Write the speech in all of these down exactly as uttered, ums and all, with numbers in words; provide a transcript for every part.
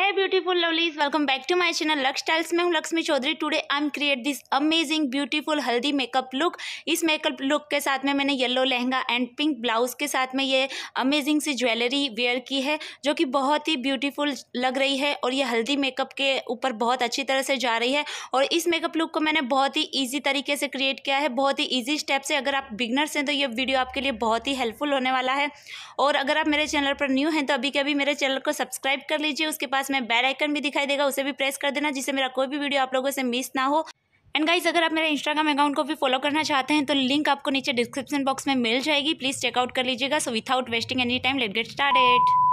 Hey beautiful lovelies, welcome back to my channel Lux Styles. मैं हूँ Lakshmi Chaudhary. Today I am create this amazing beautiful haldi makeup look. इस makeup look के साथ में मैंने yellow lehenga and pink blouse के साथ में ये अमेजिंग सी ज्वेलरी वेयर की है जो कि बहुत ही ब्यूटीफुल लग रही है और ये हल्दी मेकअप के ऊपर बहुत अच्छी तरह से जा रही है। और इस मेकअप लुक को मैंने बहुत ही ईजी तरीके से क्रिएट किया है, बहुत ही ईजी स्टेप से। अगर आप बिगनर्स हैं तो ये वीडियो आपके लिए बहुत ही हेल्पफुल होने वाला है। और अगर आप मेरे चैनल पर न्यू हैं तो अभी के अभी मेरे चैनल को सब्सक्राइब कर लीजिए। उसके पास में बेल आइकन भी दिखाई देगा, उसे भी प्रेस कर देना जिससे मेरा कोई भी वीडियो आप लोगों से मिस ना हो। एंड गाइस, अगर आप मेरा इंस्टाग्राम अकाउंट को भी फॉलो करना चाहते हैं तो लिंक आपको नीचे डिस्क्रिप्शन बॉक्स में मिल जाएगी, प्लीज चेकआउट कर लीजिएगा। So without wasting any time let get started.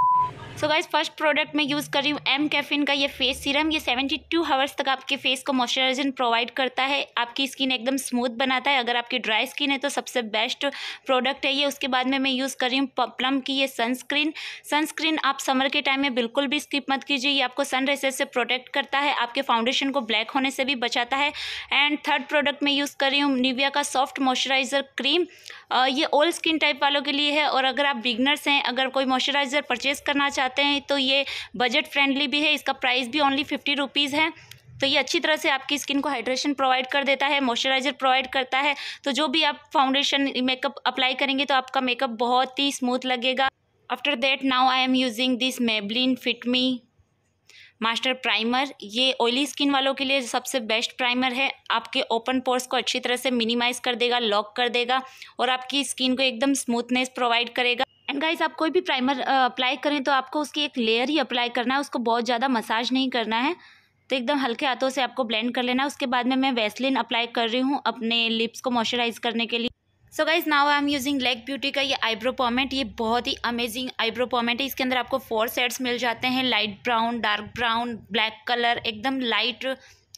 So guys, first product मैं यूज़ कर रही हूँ एम कैफीन का ये फेस सीरम। ये बहत्तर आवर्स तक आपके फेस को मॉइस्चराइजर प्रोवाइड करता है, आपकी स्किन एकदम स्मूथ बनाता है। अगर आपकी ड्राई स्किन है तो सबसे बेस्ट प्रोडक्ट है ये। उसके बाद में मैं यूज़ कर रही हूँ प्लम की ये सनस्क्रीन। सनस्क्रीन आप समर के टाइम में बिल्कुल भी स्किप मत कीजिए, ये आपको सन रेसेस से प्रोटेक्ट करता है, आपके फाउंडेशन को ब्लैक होने से भी बचाता है। एंड थर्ड प्रोडक्ट मैं यूज़ कर रही हूँ निविया का सॉफ्ट मॉइस्चराइजर क्रीम। ये ऑल स्किन टाइप वालों के लिए है और अगर आप बिगनर्स हैं, अगर कोई मॉइस्चराइजर परचेज करना चाहते हैं तो ये बजट फ्रेंडली भी है। इसका प्राइस भी ओनली फिफ्टी रुपीज़ है। तो ये अच्छी तरह से आपकी स्किन को हाइड्रेशन प्रोवाइड कर देता है, मॉइस्चराइजर प्रोवाइड करता है। तो जो भी आप फाउंडेशन मेकअप अप्लाई करेंगे तो आपका मेकअप बहुत ही स्मूथ लगेगा। After that now I am using this Maybelline fit me master primer. ये ऑयली स्किन वालों के लिए सबसे बेस्ट प्राइमर है, आपके ओपन पोर्स को अच्छी तरह से मिनिमाइज़ कर देगा, लॉक कर देगा और आपकी स्किन को एकदम स्मूथनेस प्रोवाइड करेगा। एंड गाइस, आप कोई भी प्राइमर अप्लाई करें तो आपको उसकी एक लेयर ही अप्लाई करना है, उसको बहुत ज़्यादा मसाज नहीं करना है। तो एकदम हल्के हाथों से आपको ब्लेंड कर लेना है। उसके बाद में मैं वैसलिन अप्लाई कर रही हूँ अपने लिप्स को मॉइस्चराइज करने के लिए। So guys, now I am using lag beauty का ये आईब्रो पॉमेट। ये बहुत ही अमेजिंग आईब्रो पॉमेट है। इसके अंदर आपको फोर शेड्स मिल जाते हैं, light brown, dark brown, black colour, एकदम लाइट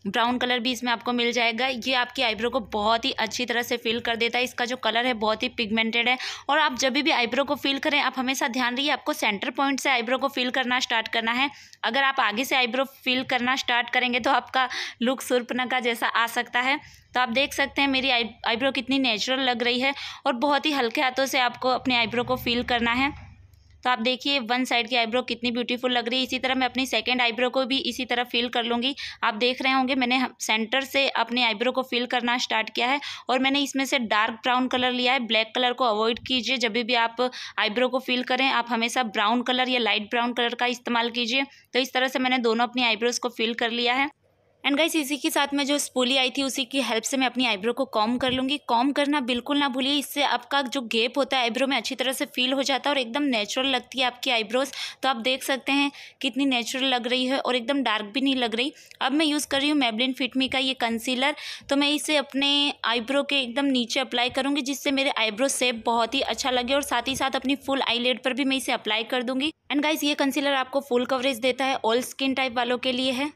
ब्राउन कलर भी इसमें आपको मिल जाएगा। ये आपकी आईब्रो को बहुत ही अच्छी तरह से फिल कर देता है। इसका जो कलर है बहुत ही पिगमेंटेड है। और आप जब भी आईब्रो को फिल करें आप हमेशा ध्यान रखिए, आपको सेंटर पॉइंट से आईब्रो को फिल करना स्टार्ट करना है। अगर आप आगे से आईब्रो फिल करना स्टार्ट करेंगे तो आपका लुक सूर्पनखा जैसा आ सकता है। तो आप देख सकते हैं मेरी आईब्रो कितनी नेचुरल लग रही है। और बहुत ही हल्के हाथों से आपको अपने आईब्रो को फिल करना है। तो आप देखिए वन साइड की आईब्रो कितनी ब्यूटीफुल लग रही है। इसी तरह मैं अपनी सेकंड आईब्रो को भी इसी तरह फिल कर लूँगी। आप देख रहे होंगे मैंने सेंटर से अपने आईब्रो को फिल करना स्टार्ट किया है और मैंने इसमें से डार्क ब्राउन कलर लिया है। ब्लैक कलर को अवॉइड कीजिए, जब भी आप आईब्रो को फिल करें आप हमेशा ब्राउन कलर या लाइट ब्राउन कलर का इस्तेमाल कीजिए। तो इस तरह से मैंने दोनों अपनी आईब्रोज़ को फिल कर लिया है। एंड गाइस, इसी के साथ में जो स्पूली आई थी उसी की हेल्प से मैं अपनी आईब्रो को कॉम कर लूँगी। कॉम करना बिल्कुल ना भूलिए, इससे आपका जो गैप होता है आईब्रो में अच्छी तरह से फील हो जाता है और एकदम नेचुरल लगती है आपकी आईब्रोज। तो आप देख सकते हैं कितनी नेचुरल लग रही है और एकदम डार्क भी नहीं लग रही। अब मैं यूज़ कर रही हूँ मेबलिन फिट मी का ये कंसीलर। तो मैं इसे अपने आईब्रो के एकदम नीचे अप्लाई करूँगी जिससे मेरे आईब्रो शेप बहुत ही अच्छा लगे और साथ ही साथ अपनी फुल आईलेड पर भी मैं इसे अप्लाई कर दूँगी। एंड गाइस, ये कंसीलर आपको फुल कवरेज देता है, ऑल स्किन टाइप वालों के लिए है।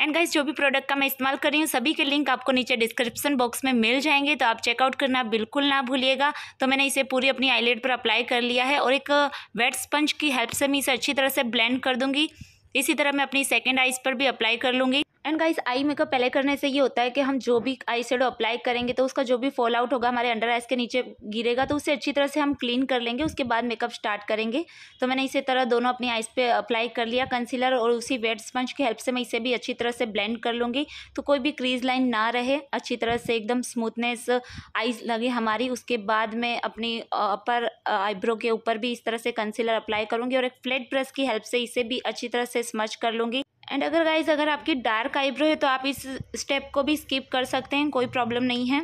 एंड गाइस, जो भी प्रोडक्ट का मैं इस्तेमाल कर रही हूँ सभी के लिंक आपको नीचे डिस्क्रिप्शन बॉक्स में मिल जाएंगे, तो आप चेकआउट करना बिल्कुल ना भूलिएगा। तो मैंने इसे पूरी अपनी आईलेड पर अप्लाई कर लिया है और एक वेट स्पंज की हेल्प से मैं इसे अच्छी तरह से ब्लेंड कर दूँगी। इसी तरह मैं अपनी सेकंड आईज पर भी अप्लाई कर लूँगी। एंड गाइस, आई मेकअप पहले करने से ये होता है कि हम जो भी आई शेडो अप्लाई करेंगे तो उसका जो भी फॉल आउट होगा हमारे अंडर आइज के नीचे गिरेगा, तो उसे अच्छी तरह से हम क्लीन कर लेंगे, उसके बाद मेकअप स्टार्ट करेंगे। तो मैंने इसी तरह दोनों अपनी आइज पे अप्लाई कर लिया कंसीलर और उसी वेट स्पंज की हेल्प से मैं इसे भी अच्छी तरह से ब्लेंड कर लूँगी। तो कोई भी क्रीज लाइन ना रहे, अच्छी तरह से एकदम स्मूथनेस आइज लगे हमारी। उसके बाद मैं अपनी अपर आईब्रो के ऊपर भी इस तरह से कंसीलर अप्लाई करूँगी और एक फ्लैट ब्रश की हेल्प से इसे भी अच्छी तरह से स्मज कर लूँगी। एंड अगर गाइज अगर आपकी डार्क आईब्रो है तो आप इस स्टेप को भी स्किप कर सकते हैं, कोई प्रॉब्लम नहीं है।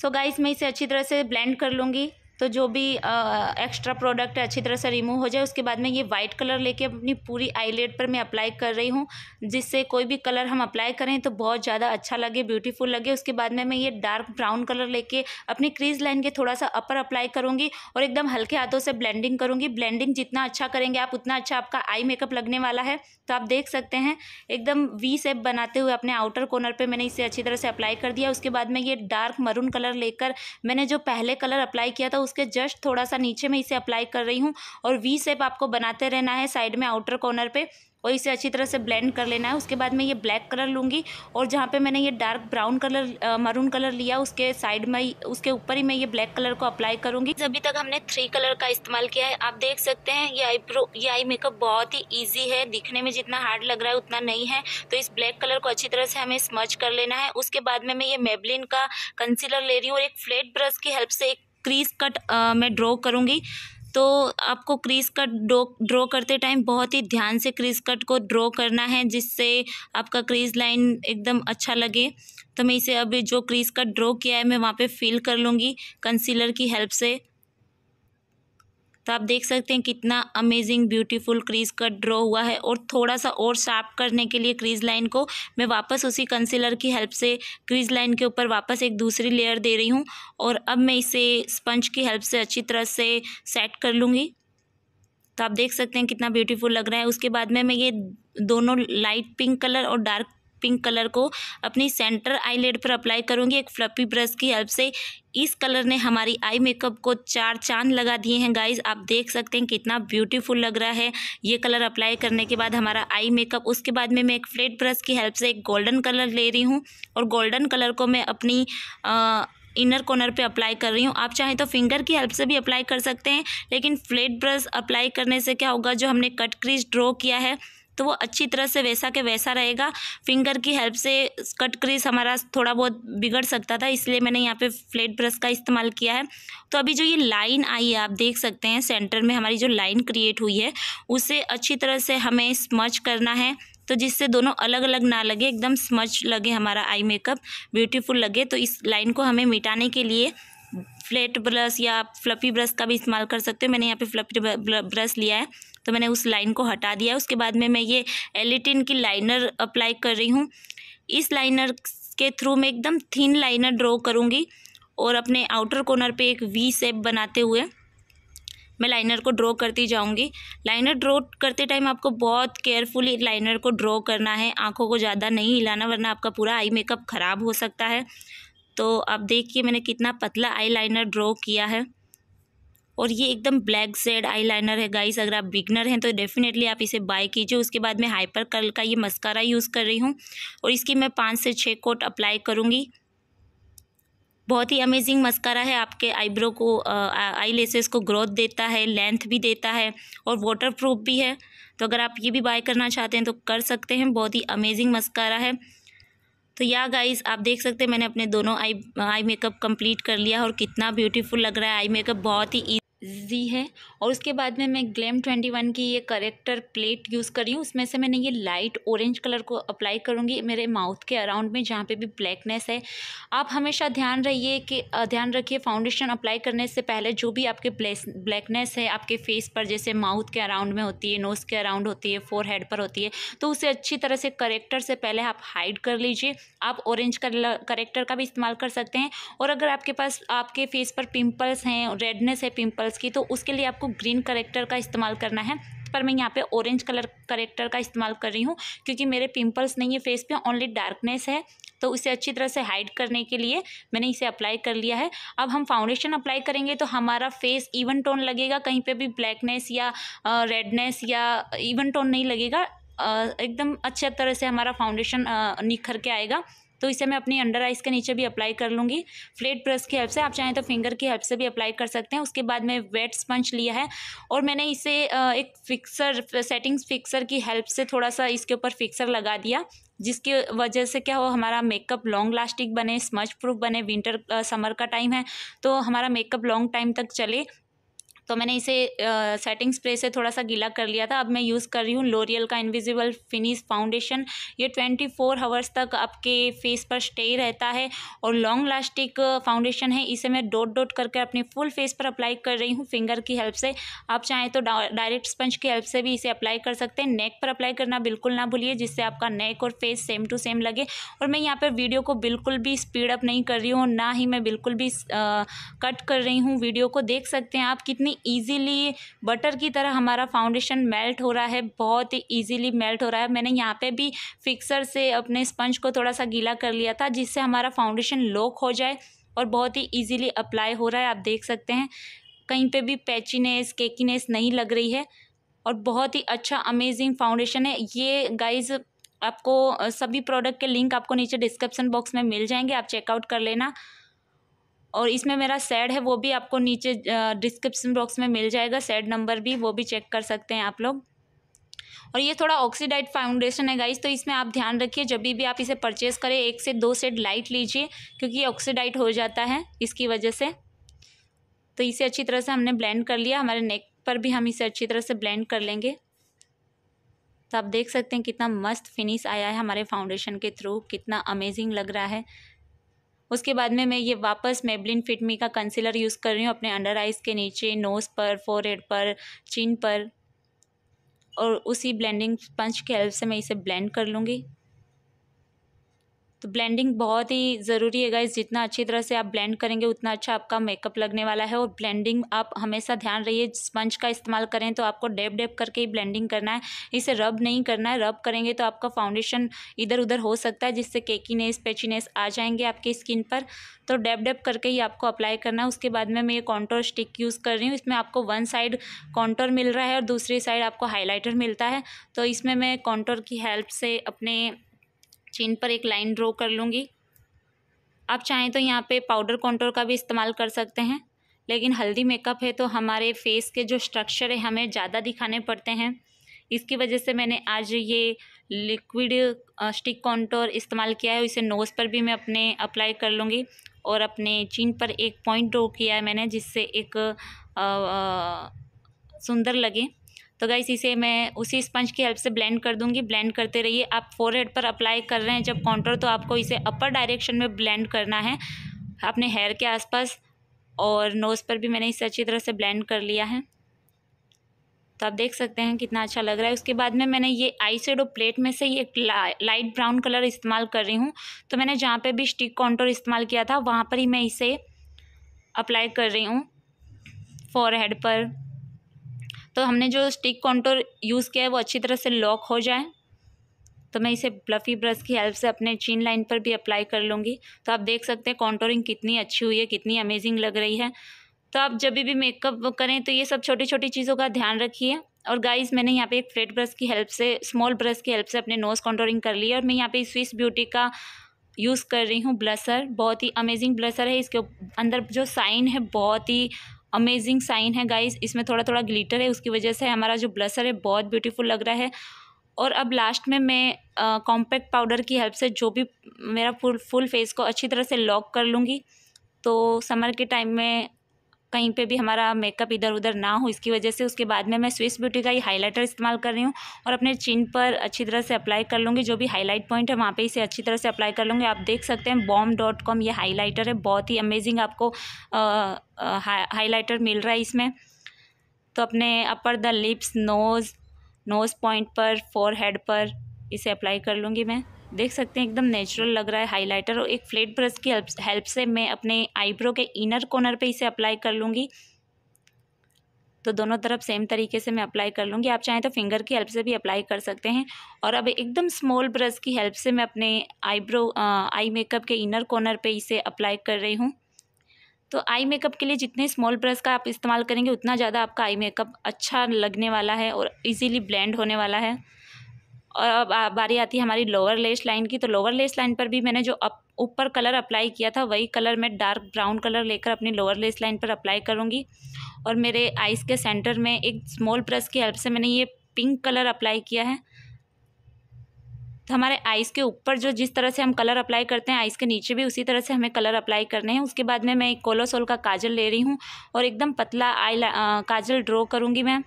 सो so गाइज, मैं इसे अच्छी तरह से ब्लेंड कर लूँगी तो जो भी आ, एक्स्ट्रा प्रोडक्ट है अच्छी तरह से रिमूव हो जाए। उसके बाद में ये वाइट कलर लेके अपनी पूरी आईलेड पर मैं अप्लाई कर रही हूँ, जिससे कोई भी कलर हम अप्लाई करें तो बहुत ज़्यादा अच्छा लगे, ब्यूटीफुल लगे। उसके बाद में मैं ये डार्क ब्राउन कलर लेके अपनी क्रीज लाइन के थोड़ा सा अपर अप्लाई करूँगी और एकदम हल्के हाथों से ब्लेंडिंग करूँगी। ब्लेंडिंग जितना अच्छा करेंगे आप उतना अच्छा आपका आई मेकअप लगने वाला है। तो आप देख सकते हैं एकदम वी शेप बनाते हुए अपने आउटर कॉर्नर पर मैंने इसे अच्छी तरह से अप्लाई कर दिया। उसके बाद में ये डार्क मरून कलर लेकर मैंने जो पहले कलर अप्लाई किया था उसके जस्ट थोड़ा सा नीचे में इसे अप्लाई कर रही हूँ और वी शेप आपको बनाते रहना है साइड में आउटर कॉर्नर पे और इसे अच्छी तरह से ब्लेंड कर लेना है। उसके बाद मैं ये ब्लैक कलर लूँगी और जहाँ पे मैंने ये dark brown colour maroon colour लिया उसके साइड में उसके ऊपर ही मैं ये ब्लैक कलर को अप्लाई करूँगी। अभी तक हमने थ्री कलर का इस्तेमाल किया है। आप देख सकते हैं ये आईब्रो ये आई मेकअप बहुत ही ईजी है, दिखने में जितना हार्ड लग रहा है उतना नहीं है। तो इस ब्लैक कलर को अच्छी तरह से हमें स्मच कर लेना है। उसके बाद में मैं ये मेबलिन का कंसीलर ले रही हूँ और एक फ्लैट ब्रश की हेल्प से एक क्रीज कट मैं ड्रॉ करूँगी। तो आपको क्रीज कट ड्रॉ ड्रॉ करते टाइम बहुत ही ध्यान से क्रीज कट को ड्रॉ करना है जिससे आपका क्रीज लाइन एकदम अच्छा लगे। तो मैं इसे अभी जो क्रीज कट ड्रॉ किया है मैं वहाँ पे फिल कर लूँगी कंसीलर की हेल्प से। तो आप देख सकते हैं कितना amazing beautiful crease cut draw हुआ है। और थोड़ा सा और शार्प करने के लिए क्रीज लाइन को मैं वापस उसी कंसीलर की हेल्प से क्रीज लाइन के ऊपर वापस एक दूसरी लेयर दे रही हूँ और अब मैं इसे स्पंज की हेल्प से अच्छी तरह से सेट कर लूँगी। तो आप देख सकते हैं कितना ब्यूटीफुल लग रहा है। उसके बाद में मैं ये दोनों लाइट पिंक कलर और डार्क पिंक कलर को अपनी सेंटर आईलेड पर अप्लाई करूँगी एक फ्लफी ब्रश की हेल्प से। इस कलर ने हमारी आई मेकअप को चार चांद लगा दिए हैं गाइज। आप देख सकते हैं कितना ब्यूटीफुल लग रहा है ये कलर अप्लाई करने के बाद हमारा आई मेकअप। उसके बाद में मैं एक फ्लैट ब्रश की हेल्प से एक गोल्डन कलर ले रही हूँ और गोल्डन कलर को मैं अपनी आ, इनर कॉर्नर पे अप्लाई कर रही हूँ। आप चाहें तो फिंगर की हेल्प से भी अप्लाई कर सकते हैं, लेकिन फ्लैट ब्रश अप्लाई करने से क्या होगा जो हमने कट क्रीज ड्रॉ किया है तो वो अच्छी तरह से वैसा के वैसा रहेगा। फिंगर की हेल्प से कट क्रीज हमारा थोड़ा बहुत बिगड़ सकता था, इसलिए मैंने यहाँ पे फ्लैट ब्रश का इस्तेमाल किया है। तो अभी जो ये लाइन आई है आप देख सकते हैं सेंटर में हमारी जो लाइन क्रिएट हुई है उसे अच्छी तरह से हमें स्मच करना है तो जिससे दोनों अलग अलग ना लगे, एकदम स्मच लगे हमारा आई मेकअप, ब्यूटीफुल लगे। तो इस लाइन को हमें मिटाने के लिए फ्लैट ब्रश या फ्लफी ब्रश का भी इस्तेमाल कर सकते हैं। मैंने यहाँ पे फ्लफी ब्रश लिया है तो मैंने उस लाइन को हटा दिया है। उसके बाद में मैं ये एलिटिन की लाइनर अप्लाई कर रही हूँ। इस लाइनर के थ्रू मैं एकदम थिन लाइनर ड्रॉ करूँगी और अपने आउटर कॉर्नर पे एक वी शेप बनाते हुए मैं लाइनर को ड्रॉ करती जाऊँगी। लाइनर ड्रॉ करते टाइम आपको बहुत केयरफुली लाइनर को ड्रॉ करना है, आँखों को ज़्यादा नहीं हिलाना वरना आपका पूरा आई मेकअप ख़राब हो सकता है। तो आप देखिए मैंने कितना पतला आईलाइनर ड्रॉ किया है और ये एकदम ब्लैक शेड आईलाइनर है गाइस। अगर आप बिगनर हैं तो डेफिनेटली आप इसे बाय कीजिए। उसके बाद मैं हाइपरकल का ये मस्कारा यूज़ कर रही हूँ और इसकी मैं पाँच से छः कोट अप्लाई करूँगी। बहुत ही अमेजिंग मस्कारा है, आपके आईब्रो को आईलेसेस को ग्रोथ देता है, लेंथ भी देता है और वाटरप्रूफ भी है। तो अगर आप ये भी बाय करना चाहते हैं तो कर सकते हैं, बहुत ही अमेजिंग मस्कारा है। तो या गाइस आप देख सकते हैं मैंने अपने दोनों आई आई मेकअप कंप्लीट कर लिया और कितना ब्यूटीफुल लग रहा है। आई मेकअप बहुत ही ईजी है। और उसके बाद में मैं ग्लैम ट्वेंटी वन की ये करेक्टर प्लेट यूज़ कर रही हूँ, उसमें से मैंने ये लाइट ऑरेंज कलर को अप्लाई करूँगी मेरे माउथ के अराउंड में जहाँ पे भी ब्लैकनेस है। आप हमेशा ध्यान रहिए कि ध्यान रखिए फाउंडेशन अप्लाई करने से पहले जो भी आपके ब्लैकनेस है आपके फेस पर, जैसे माउथ के अराउंड में होती है, नोज़ के अराउंड होती है, फोरहेड पर होती है, तो उसे अच्छी तरह से करेक्टर से पहले आप हाइड कर लीजिए। आप ऑरेंज कलर करेक्टर का भी इस्तेमाल कर सकते हैं। और अगर आपके पास आपके फेस पर पिम्पल्स हैं, रेडनेस है पिम्पल्स की, तो उसके लिए आपको ग्रीन करेक्टर का इस्तेमाल करना है, पर मैं यहाँ पे ऑरेंज कलर करेक्टर का इस्तेमाल कर रही हूँ क्योंकि मेरे पिंपल्स नहीं है फेस पे, ओनली डार्कनेस है। तो उसे अच्छी तरह से हाइड करने के लिए मैंने इसे अप्लाई कर लिया है। अब हम फाउंडेशन अप्लाई करेंगे तो हमारा फेस इवन टोन लगेगा, कहीं पे भी ब्लैकनेस या रेडनेस या इवन टोन नहीं लगेगा, एकदम अच्छी तरह से हमारा फाउंडेशन निखर के आएगा। तो इसे मैं अपनी अंडर आइज़ के नीचे भी अप्लाई कर लूँगी फ्लैट ब्रश की हेल्प से, आप चाहें तो फिंगर की हेल्प से भी अप्लाई कर सकते हैं। उसके बाद मैं वेट स्पंज लिया है और मैंने इसे एक फिक्सर सेटिंग्स फिक्सर की हेल्प से थोड़ा सा इसके ऊपर फिक्सर लगा दिया जिसकी वजह से क्या हो हमारा मेकअप लॉन्ग लास्टिंग बने, स्मच प्रूफ बने। विंटर समर का टाइम है तो हमारा मेकअप लॉन्ग टाइम तक चले। तो मैंने इसे सेटिंग स्प्रे से थोड़ा सा गीला कर लिया था। अब मैं यूज़ कर रही हूँ लोरियल का इनविजिबल फिनिश फाउंडेशन। ये ट्वेंटी फोर आवर्स तक आपके फेस पर स्टे रहता है और लॉन्ग लास्टिक फाउंडेशन है। इसे मैं डॉट डॉट करके अपने फुल फेस पर अप्लाई कर रही हूँ फिंगर की हेल्प से। आप चाहें तो डायरेक्ट स्पंज की हेल्प से भी इसे अप्लाई कर सकते हैं। नेक पर अप्लाई करना बिल्कुल ना भूलिए जिससे आपका नेक और फेस सेम टू सेम लगे। और मैं यहाँ पर वीडियो को बिल्कुल भी स्पीड अप नहीं कर रही हूँ, ना ही मैं बिल्कुल भी आ, कट कर रही हूँ वीडियो को। देख सकते हैं आप कितनी इजीली बटर की तरह हमारा फाउंडेशन मेल्ट हो रहा है, बहुत ही इजीली मेल्ट हो रहा है। मैंने यहाँ पे भी फिक्सर से अपने स्पंज को थोड़ा सा गीला कर लिया था जिससे हमारा फाउंडेशन लॉक हो जाए और बहुत ही इजीली अप्लाई हो रहा है। आप देख सकते हैं कहीं पे भी पैचीनेस केकीनेस नहीं लग रही है और बहुत ही अच्छा अमेजिंग फाउंडेशन है ये गाइज। आपको सभी प्रोडक्ट के लिंक आपको नीचे डिस्क्रिप्शन बॉक्स में मिल जाएंगे, आप चेकआउट कर लेना। और इसमें मेरा सैड है वो भी आपको नीचे डिस्क्रिप्शन बॉक्स में मिल जाएगा, सैड नंबर भी, वो भी चेक कर सकते हैं आप लोग। और ये थोड़ा ऑक्सीडाइड फाउंडेशन है गाइस, तो इसमें आप ध्यान रखिए जब भी आप इसे परचेज़ करें एक से दो शेड लाइट लीजिए क्योंकि ये ऑक्सीडाइड हो जाता है इसकी वजह से। तो इसे अच्छी तरह से हमने ब्लेंड कर लिया, हमारे नेक पर भी हम इसे अच्छी तरह से ब्लेंड कर लेंगे। तो आप देख सकते हैं कितना मस्त फिनिश आया है हमारे फाउंडेशन के थ्रू, कितना अमेजिंग लग रहा है। उसके बाद में मैं ये वापस मेबलिन फिट मी का कंसीलर यूज़ कर रही हूँ अपने अंडर आइज़ के नीचे, नोज़ पर, फोरहेड पर, चिन पर, और उसी ब्लेंडिंग स्पंज की हेल्प से मैं इसे ब्लेंड कर लूँगी। तो ब्लेंडिंग बहुत ही ज़रूरी है गाइस, जितना अच्छी तरह से आप ब्लेंड करेंगे उतना अच्छा आपका मेकअप लगने वाला है। और ब्लेंडिंग आप हमेशा ध्यान रहिए, स्पंज का इस्तेमाल करें तो आपको डैप डैप करके ही ब्लेंडिंग करना है, इसे रब नहीं करना है। रब करेंगे तो आपका फाउंडेशन इधर उधर हो सकता है जिससे केकीनेस पैचीनेस आ जाएंगे आपकी स्किन पर, तो डैप डैप करके ही आपको अप्लाई करना है। उसके बाद में मैं ये कॉन्टोर स्टिक यूज़ कर रही हूँ, इसमें आपको वन साइड कॉन्टोर मिल रहा है और दूसरी साइड आपको हाईलाइटर मिलता है। तो इसमें मैं कॉन्टोर की हेल्प से अपने चिन पर एक लाइन ड्रॉ कर लूँगी। आप चाहें तो यहाँ पे पाउडर कंटूर का भी इस्तेमाल कर सकते हैं, लेकिन हल्दी मेकअप है तो हमारे फेस के जो स्ट्रक्चर है हमें ज़्यादा दिखाने पड़ते हैं, इसकी वजह से मैंने आज ये लिक्विड स्टिक कंटूर इस्तेमाल किया है। इसे नोज़ पर भी मैं अपने अप्लाई कर लूँगी और अपने चिन पर एक पॉइंट ड्रॉ किया है मैंने जिससे एक सुंदर लगे। तो गाइस इसे मैं उसी स्पंज की हेल्प से ब्लेंड कर दूंगी। ब्लेंड करते रहिए, आप फोरहेड पर अप्लाई कर रहे हैं जब कंटूर तो आपको इसे अपर डायरेक्शन में ब्लेंड करना है अपने हेयर के आसपास, और नोज़ पर भी मैंने इसे अच्छी तरह से ब्लेंड कर लिया है। तो आप देख सकते हैं कितना अच्छा लग रहा है। उसके बाद में मैंने ये आई शेडो प्लेट में से ये लाइट ब्राउन कलर इस्तेमाल कर रही हूँ, तो मैंने जहाँ पर भी स्टिक कंटूर इस्तेमाल किया था वहाँ पर ही मैं इसे अप्लाई कर रही हूँ, फोरहेड पर। तो हमने जो स्टिक कंटूर यूज़ किया है वो अच्छी तरह से लॉक हो जाए, तो मैं इसे फ्लफी ब्रश की हेल्प से अपने चिन लाइन पर भी अप्लाई कर लूँगी। तो आप देख सकते हैं कंटूरिंग कितनी अच्छी हुई है, कितनी अमेजिंग लग रही है। तो आप जब भी मेकअप करें तो ये सब छोटी छोटी चीज़ों का ध्यान रखिए। और गाइस मैंने यहाँ पे एक फ्लैट ब्रश की हेल्प से, स्मॉल ब्रश की हेल्प से अपने नोज़ कंटूरिंग कर ली है, और मैं यहाँ पे स्विस ब्यूटी का यूज़ कर रही हूँ ब्लशर। बहुत ही अमेजिंग ब्लशर है, इसके अंदर जो शाइन है बहुत ही अमेजिंग साइन है गाइस, इसमें थोड़ा थोड़ा ग्लिटर है, उसकी वजह से हमारा जो ब्लशर है बहुत ब्यूटीफुल लग रहा है। और अब लास्ट में मैं कॉम्पैक्ट पाउडर की हेल्प से जो भी मेरा फुल फुल फेस को अच्छी तरह से लॉक कर लूँगी, तो समर के टाइम में कहीं पे भी हमारा मेकअप इधर उधर ना हो इसकी वजह से। उसके बाद में मैं स्विस ब्यूटी का ये हाईलाइटर इस्तेमाल कर रही हूँ और अपने चिन पर अच्छी तरह से अप्लाई कर लूँगी, जो भी हाईलाइट पॉइंट है वहाँ पे इसे अच्छी तरह से अप्लाई कर लूँगी। आप देख सकते हैं बॉम डॉट कॉम ये हाईलाइटर है, बहुत ही अमेजिंग आपको हाईलाइटर मिल रहा है इसमें। तो अपने upper the lips, nose nose point पर, फोरहेड पर इसे अप्लाई कर लूँगी मैं। देख सकते हैं एकदम नेचुरल लग रहा है हाइलाइटर। और एक फ्लैट ब्रश की हेल्प हेल्प से मैं अपने आईब्रो के इनर कॉर्नर पे इसे अप्लाई कर लूँगी, तो दोनों तरफ सेम तरीके से मैं अप्लाई कर लूँगी। आप चाहें तो फिंगर की हेल्प से भी अप्लाई कर सकते हैं। और अब एकदम स्मॉल ब्रश की हेल्प से मैं अपने आईब्रो आई मेकअप के इनर कॉर्नर पर इसे अप्लाई कर रही हूँ। तो आई मेकअप के लिए जितने स्मॉल ब्रश का आप इस्तेमाल करेंगे उतना ज़्यादा आपका आई मेकअप अच्छा लगने वाला है और ईजिली ब्लेंड होने वाला है। और अब बारी आती है हमारी लोअर लेश लाइन की, तो लोअर लेश लाइन पर भी मैंने जो अप ऊपर कलर अप्लाई किया था वही कलर मैं डार्क ब्राउन कलर लेकर अपनी लोअर लेश लाइन पर अप्लाई करूँगी। और मेरे आईज़ के सेंटर में एक स्मॉल ब्रश की हेल्प से मैंने ये पिंक कलर अप्लाई किया है। तो हमारे आईज़ के ऊपर जो जिस तरह से हम कलर अप्लाई करते हैं आईज़ के नीचे भी उसी तरह से हमें कलर अप्लाई करने हैं। उसके बाद में मैं कोलोसोल का काजल ले रही हूँ और एकदम पतला आई काजल ड्रॉ करूँगी मैं।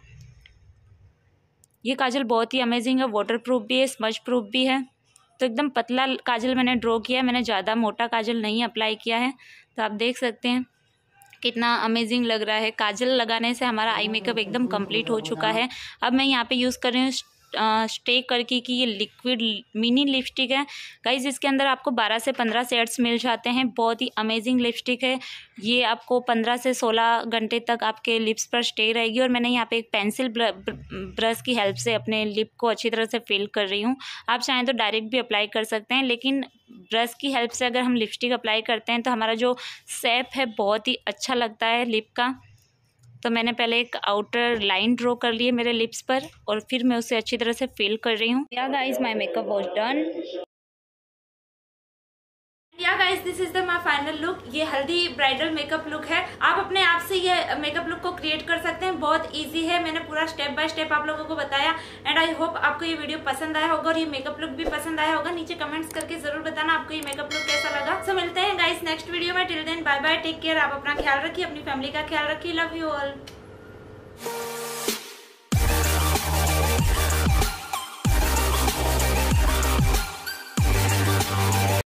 ये काजल बहुत ही अमेजिंग है, वाटर प्रूफ भी है, स्मज प्रूफ भी है। तो एकदम पतला काजल मैंने ड्रॉ किया है, मैंने ज़्यादा मोटा काजल नहीं अप्लाई किया है। तो आप देख सकते हैं कितना अमेजिंग लग रहा है, काजल लगाने से हमारा आई मेकअप एकदम कंप्लीट हो चुका है। अब मैं यहाँ पे यूज़ कर रही हूँ स्टे करके कि ये लिक्विड मिनी लिपस्टिक है। गाइज इसके अंदर आपको बारह से पंद्रह शेड्स मिल जाते हैं। बहुत ही अमेजिंग लिपस्टिक है ये। आपको पंद्रह से सोलह घंटे तक आपके लिप्स पर स्टे रहेगी। और मैंने यहाँ पे एक पेंसिल ब्रश की हेल्प से अपने लिप को अच्छी तरह से फिल कर रही हूँ। आप चाहें तो डायरेक्ट भी अप्लाई कर सकते हैं, लेकिन ब्रश की हेल्प से अगर हम लिपस्टिक अप्लाई करते हैं तो हमारा जो शेप है बहुत ही अच्छा लगता है लिप का। तो मैंने पहले एक आउटर लाइन ड्रॉ कर ली है मेरे लिप्स पर और फिर मैं उसे अच्छी तरह से फिल कर रही हूँ। Yeah guys my makeup was done. Yeah guys this is the my final look. ये हल्दी ब्राइडल मेकअप लुक है। आप अपने आप से ये मेकअप लुक को क्रिएट कर सकते हैं, बहुत इजी है। मैंने पूरा स्टेप बाय स्टेप आप लोगों को बताया एंड आई होप आपको ये वीडियो पसंद आया होगा और ये मेकअप लुक भी पसंद आया होगा। नीचे कमेंट्स करके जरूर बताना आपको ये मेकअप लुक कैसा लगा। सो मिलते हैं गाइस नेक्स्ट वीडियो में। Till then bye bye, take care. आप अपना ख्याल रखिए, अपनी फैमिली का ख्याल रखिए। Love you all.